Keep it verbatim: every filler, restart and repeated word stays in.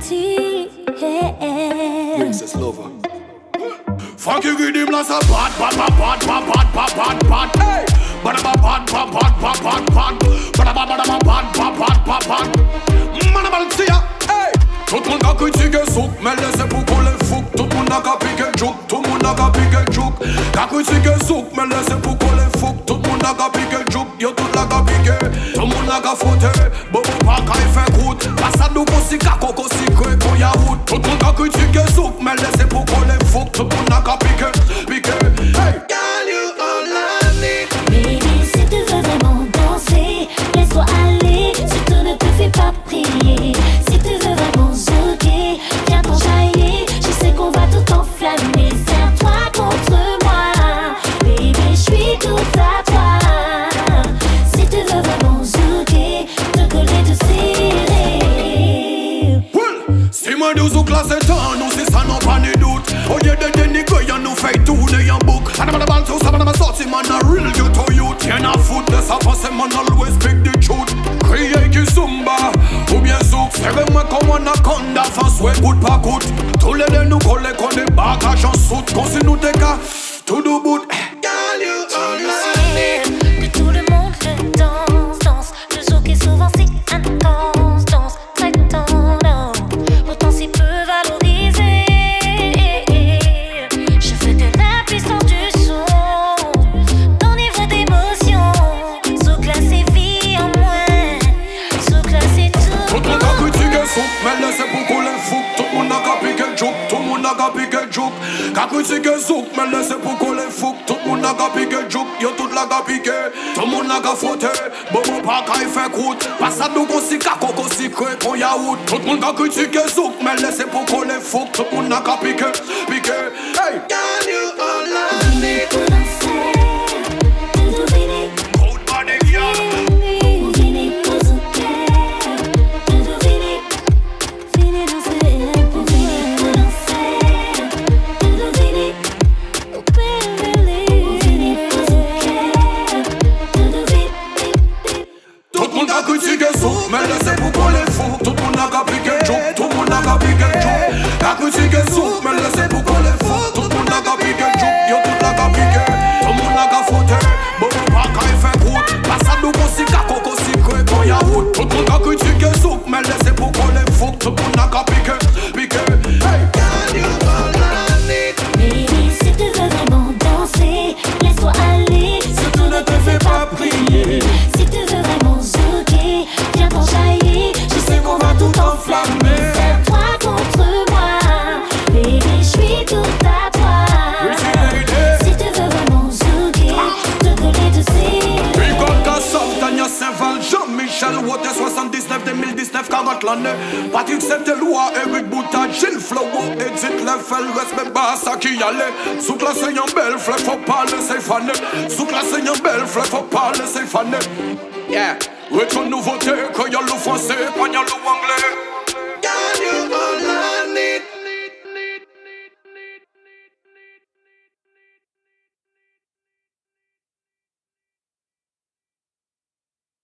party. Princess Lover. Fuck you, give him lots of bad, bad, bad, bad, bad, bad, bad, bad, hey. Bad, bad, bad, bad, bad, bad, bad, bad, bad, bad, bad, bad, bad, bad, bad, man a bal tia, hey. Tout monde a critiqué souk, mais laissez pour qu'on les fouque. Tout monde a piqué jouk, tout monde a piqué jouk. Qu'a critiqué souk, mais laissez pour qu'on les fouque. Tout monde a piqué jouk, yo tout la a piqué. Tout monde a fouté, bon pas qu'à y faire croûte. Passe à nous qu'on s'y caque, qu'on s'y crée, qu'on y a route. Tout monde a critiqué souk, mais laissez pour qu'on les fouque. Tout monde a piqué, piqué, hey. Nous ou classe temps, nous c'est ça, non pas de doute. Au lieu de dénigrer, y'en nous fait tourner un bouc. Anamana balto, sabanama sorti, man a real you to you. Tiens à foutre de sa pensée, man always speak the truth. Crier qui zumba, ou bien zouk. Serrez-moi comme anaconda, face ouais, goutte par goutte. Tous les deux nous collés, qu'on est bagage en soute. Qu'on si nous déca, tout nous bout. Gal you online. Que tout le monde le danse, danse. Le zouk est souvent si intense. Qu'a critiqué souk, mais laissez pour qu'on les fouque. Tout le monde a piqué jouk, yo tout la a piqué. Tout le monde a fouté, bon bon pas qu'à y faire croûte. Passe à nous qu'on s'y caque, qu'on s'y crée, qu'on y a route. Tout le monde a critiqué souk, mais laissez pour qu'on les fouque. Tout le monde a piqué, piqué, hey. Can you all love me? Mais laissez pour qu'on les fouque, tout le monde a piqué jouk, tout le monde a piqué jouk. Qu'a critiqué souk, mais laissez pour qu'on les fouque, tout le monde a piqué jouk, yo tout la a piqué. Tout le monde a fouté, bon bon pas qu'à y faire croûte. Passe à nous qu'on s'y caque, qu'on s'y crée, qu'on y a route. Tout le monde a critiqué souk, mais laissez pour qu'on les fouque, tout le monde a piqué, piqué, hey. Can you all love me? Baby, si tu veux vraiment danser, laisse-toi aller, surtout ne te fais pas prier. Si tu veux vraiment zouker, viens t'en jaillir, je sais qu'on va tout enflammer. C'est toi contre moi, baby, je suis tout à toi. Si tu veux vraiment zouker, te coller de ces. Brigade Kassov, Tania Saint-Val, Jean-Michel Water, soixante-dix-neuf, deux mille dix-neuf, quarante l'année. Patrick Saint-Éloi, Eric Bouta, Gilles Flowo, Edith Leffel, respect basse à qui allait. Sous classe y'en belle, flèche, faut pas laisser faner. Sous classe y'en belle, flèche, faut pas laisser faner. Yeah. Retourne nouveauté, croyant le français, croyant le anglais.